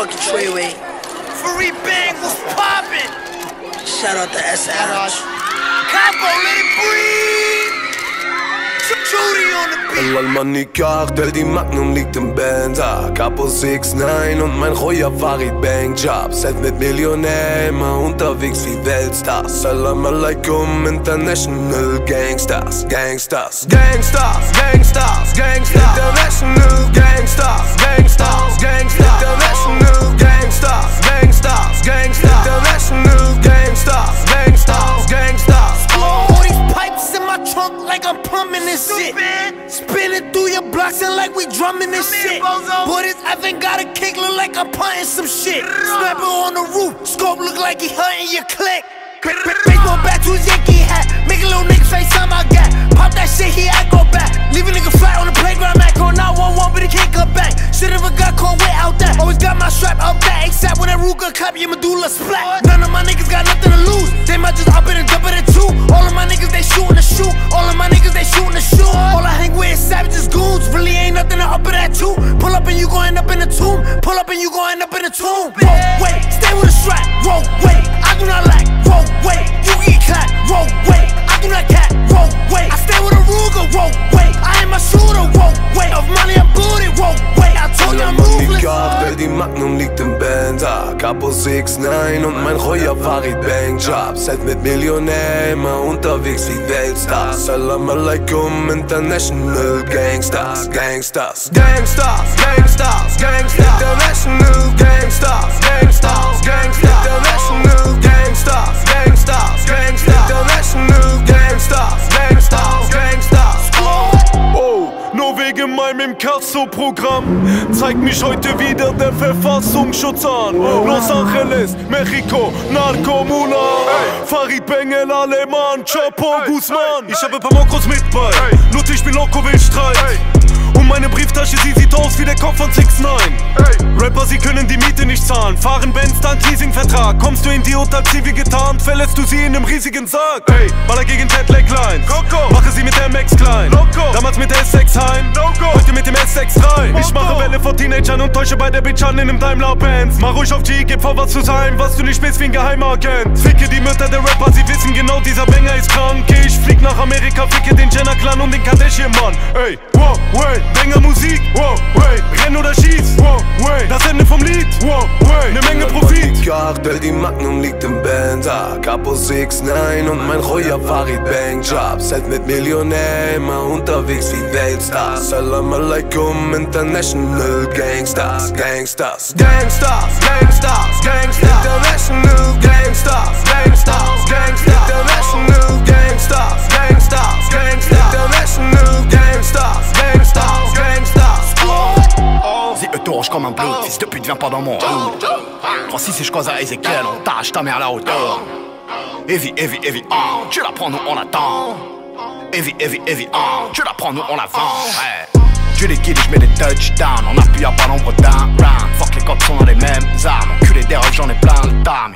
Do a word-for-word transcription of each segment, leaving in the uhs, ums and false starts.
fucking Treyway. Farid Bang was poppin'. Shout out to S L H. Capo, let it breathe. Judy on the beat. Al Manikar, der die Magnum liegt im Benzer. Capo six nine und mein Heuer Farid Bang. Job seid mit Millionär immer unterwegs wie Weltstars. Salam alaikum, International Gangstas, Gangstas, Gangstas, Gangstas, Gangstas, International Gangstas, Gangstas, Gangstas, International Gangstas, Gangstas, Gangstas, International Gangstas, Gangstas, Gangstas. All these pipes in my trunk like I'm plumbing this shit. Spinning through your blocks and like we drumming this shit. Boy, this I think got a kick, look like I'm punting some shit. Snapping on the roof, scope look like he hunting your click. Baseball bat to his Yankee hat, make a little nigga face time I got. Pop that shit, he act go back. Leave a nigga flat on the playground, act on nine one one, but he can't come back. Should've got caught without that. Always got my strap out that, except when that Ruger cup, your medulla splat. None of my niggas got nothing to lose, they might just up it and jump it at two. All of my niggas, they shootin' to shoot. All of my niggas, they shootin' to shoot. All I hang with is savages, goons. Really ain't nothing to up it at two. Pull up and you gon' end up in a tomb. Pull up and you gon' end up in a tomb. Roll, wait, stay with a strap. Roll, wait, I do not lack. Roll, wait, you get clapped. Roll, wait, I do not cat. Roll, wait, I stay with a Ruger. Roll, wait, I am a shooter. Roll, wait, of money I'm booted. Roll, wait, I told you I'm ruthless. Der die Magnum liegt im Benzer. Capo six nine und mein Heuer Farid Bang. Job seid mit Millionär immer unterwegs wie Weltstars. Salam alaikum, International Gangstas, Gangstas, Gangstas, Gangstas, Gangstas, International Gangstas, Gangstas, Gangstas, International Gangstas, Gangstas, Gangstas, International Gangstas, Gangstas, Gangstas. Oh, Norwegen meinem im Kerzo-Programm zeigt mich heute wieder der Verfassungsschutz an. Los Angeles, Mexiko, Narcomuna. Farid Bang, El Aleman, Chapo Guzman. Ich habe ein paar Mokros mit bei, nur ich bin Loco will Streit. Und meine Brieftasche, sie sieht aus wie der Kopf von six nine. Rapper, sie können die Miete nicht zahlen. Fahren Benz, dank Leasingvertrag. Kommst du in die Otazi wie getarnt, verlässt du sie in einem riesigen Sarg. Ey, Baller gegen Jetlag-Lines, mache sie mit M X klein. Loco. Damals mit der S sechs heim, Loco. Heute mit dem S sechs rein. Loco. Ich mache Welle vor Teenagern und täusche bei der Bitch an in einem Daimler-Benz. Mach ruhig auf G, gib vor was zu sein, was du nicht bist wie ein geheimer Agent. Ficke die Mütter der Rapper, sie wissen genau, dieser Banger ist krank. Ich flieg nach Amerika, ficke den Jenner-Clan und den Kardashian-Mann. Ey, wow, wait. Banger Musik, wow, wait. Renn oder schieß, wow, wait. Das Ende vom Lied, wow, wait. Ne Menge Profit. Der die Magnum liegt im Benzer. Capo six nine und mein Heuer Farid Bang. Job seid mit Millionär immer unterwegs wie Weltstars. Salam alaikum, International Gangstas, Gangstas, Gangstas, Gangstas, Gangstas, International Gangstas, Gangstas, Gangstas, International Gangstas, Gangstas, Gangstas, International Gangstas, Gangstas. C'est eux tout rouge comme un bleu, fils de pute vient pas dans mon hood. trois six et je cause à Ezekiel, on tâche ta mère à la hauteur. Heavy, heavy, heavy, oh, tu la prends, nous on l'attend. Heavy, heavy, heavy, oh, tu la prends, nous on la vend. Ouais. Je les guide, je mets des touchdowns, on appuie à pas l'ombre d'un round. Fuck les cops, on a les mêmes armes, enculé des refs, j'en ai plein le dame.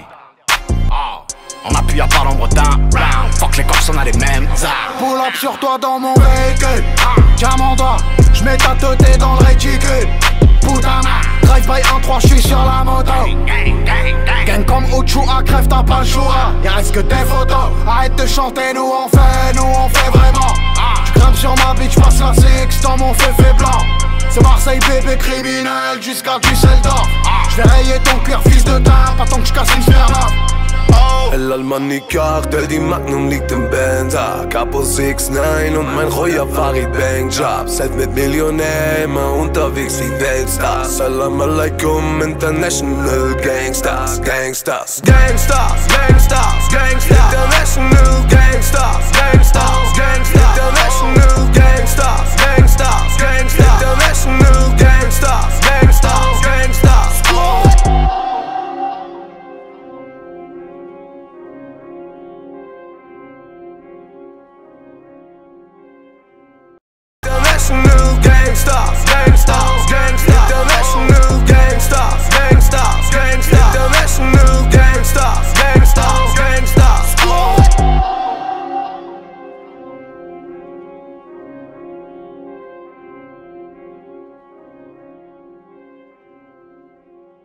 On appuie à pas l'ombre d'un round. Fuck les cops, on a les mêmes armes. Pull up sur toi dans mon véhicule. Tiens mon doigt, j'mets ta teuté dans le réticule. Putain, drive by un trois, j'suis sur la moto. Gang comme Ochoa, crève ta panchoura. Y'a reste que des photos. Arrête de chanter, nous on fait, nous on fait vraiment. J'grimpe sur ma bitch, j'passe la six dans mon féfé blanc. C'est Marseille bébé criminel jusqu'à Düsseldorf. J'vais rayer ton cuir fils de tarte, pas tant que j'casse une sphère là. El Almanikar, der die Magnum liegt im Benzer. Capo six nine und mein Heuer Farid Bang. Job seid mit Millionär immer unterwegs wie Weltstars. Salam alaikum, International Gangstas, Gangstas, Gangstas, Gangstas, Gangstas, International Gangstas, Gangstas, Gangstas, International